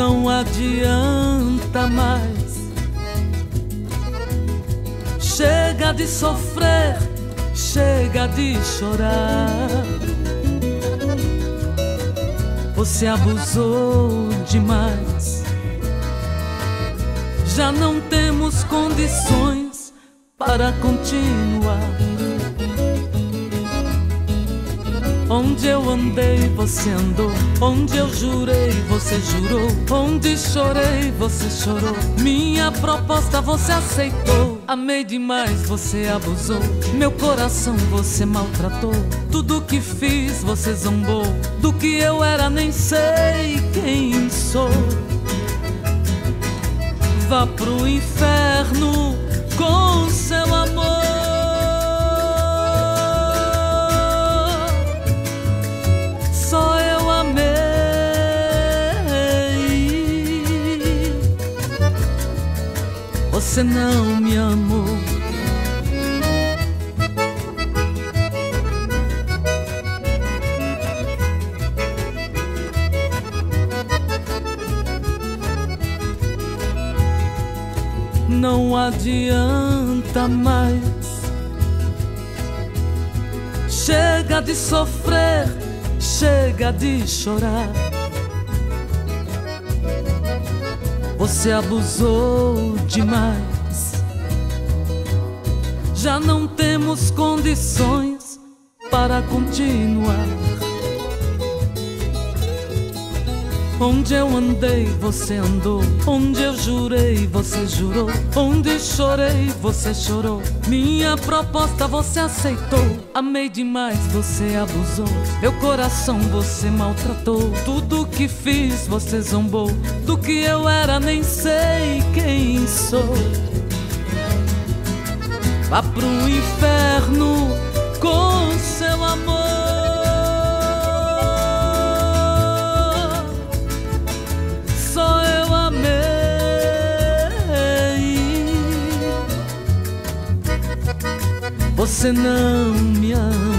não adianta mais. Chega de sofrer, chega de chorar. Você abusou demais. Já não temos condições para continuar. Onde eu andei, você andou. Onde eu jurei, você jurou. Onde chorei, você chorou. Minha proposta, você aceitou. Amei demais, você abusou. Meu coração, você maltratou. Tudo que fiz, você zombou. Do que eu era, nem sei quem sou. Vá pro inferno com seu amor. Você não me amou. Não adianta mais. Chega de sofrer, chega de chorar. Você abusou demais. Já não temos condições para continuar. Onde eu andei, você andou. Onde eu jurei, você jurou. Onde chorei, você chorou. Minha proposta, você aceitou. Amei demais, você abusou. Meu coração, você maltratou. Tudo que fiz, você zombou. Do que eu era, nem sei quem sou. Vá pro inferno com seu amor. Só eu amei. Você não me ama.